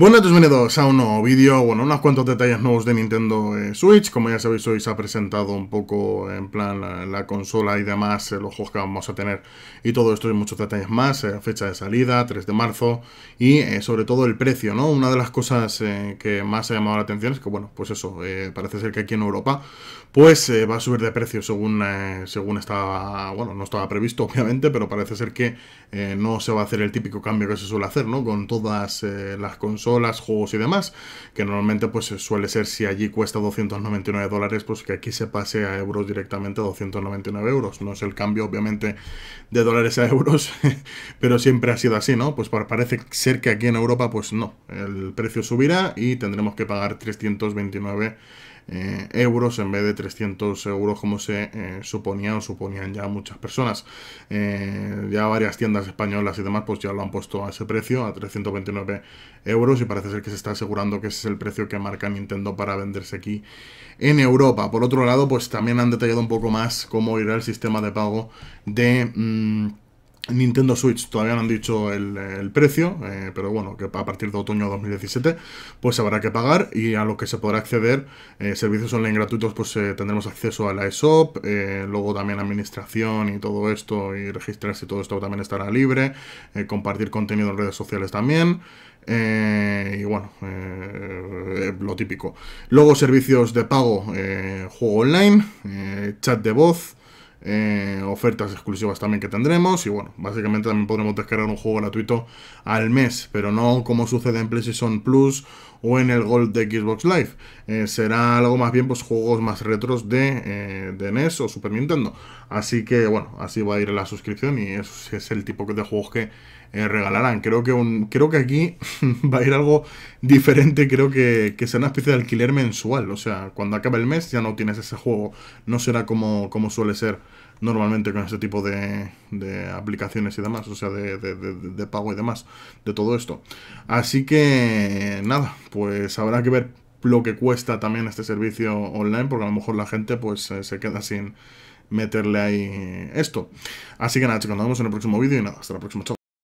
Buenas, bienvenidos a un nuevo vídeo, bueno, unos cuantos detalles nuevos de Nintendo Switch. Como ya sabéis, hoy se ha presentado un poco en plan la consola y demás, los juegos que vamos a tener y todo esto y muchos detalles más, fecha de salida, 3 de marzo y sobre todo el precio, ¿no? Una de las cosas que más ha llamado la atención es que, bueno, pues eso, parece ser que aquí en Europa pues va a subir de precio según estaba, bueno, no estaba previsto obviamente, pero parece ser que no se va a hacer el típico cambio que se suele hacer, ¿no? Con todas las consolas, juegos y demás, que normalmente pues suele ser, si allí cuesta 299 dólares, pues que aquí se pase a euros directamente, a 299 euros. No es el cambio obviamente de dólares a euros, pero siempre ha sido así, ¿no? Pues parece ser que aquí en Europa pues no, el precio subirá y tendremos que pagar 329 euros en vez de 300 euros como se suponía o suponían ya muchas personas. Ya varias tiendas españolas y demás pues ya lo han puesto a ese precio, a 329 euros, y parece ser que se está asegurando que ese es el precio que marca Nintendo para venderse aquí en Europa. Por otro lado, pues también han detallado un poco más cómo irá el sistema de pago de Nintendo Switch. Todavía no han dicho el precio, pero bueno, que a partir de otoño de 2017 pues habrá que pagar, y a lo que se podrá acceder, servicios online gratuitos, pues tendremos acceso a la eShop, luego también administración y todo esto, y registrarse y todo esto también estará libre, compartir contenido en redes sociales también. Y bueno, lo típico. Luego servicios de pago, juego online, chat de voz, ofertas exclusivas también que tendremos. Y bueno, básicamente también podremos descargar un juego gratuito al mes, pero no como sucede en PlayStation Plus o en el Gold de Xbox Live. Será algo más bien pues juegos más retros de NES o Super Nintendo. Así que bueno, así va a ir la suscripción, y eso es el tipo de juegos que regalarán. Creo que aquí va a ir algo diferente. Creo que será una especie de alquiler mensual. O sea, cuando acabe el mes ya no tienes ese juego. No será como suele ser normalmente con este tipo de aplicaciones y demás, o sea, de pago y demás, de todo esto. Así que nada, pues habrá que ver lo que cuesta también este servicio online, porque a lo mejor la gente pues se queda sin meterle ahí esto. Así que nada, chicos, nos vemos en el próximo vídeo y nada, hasta la próxima, chao.